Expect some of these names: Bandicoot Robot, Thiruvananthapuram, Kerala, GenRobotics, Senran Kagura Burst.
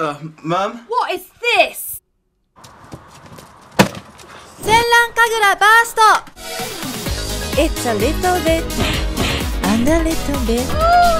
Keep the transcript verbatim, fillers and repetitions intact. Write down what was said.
Uh, Mum? What is this? Senran Kagura Burst! It's a little bit and a little bit.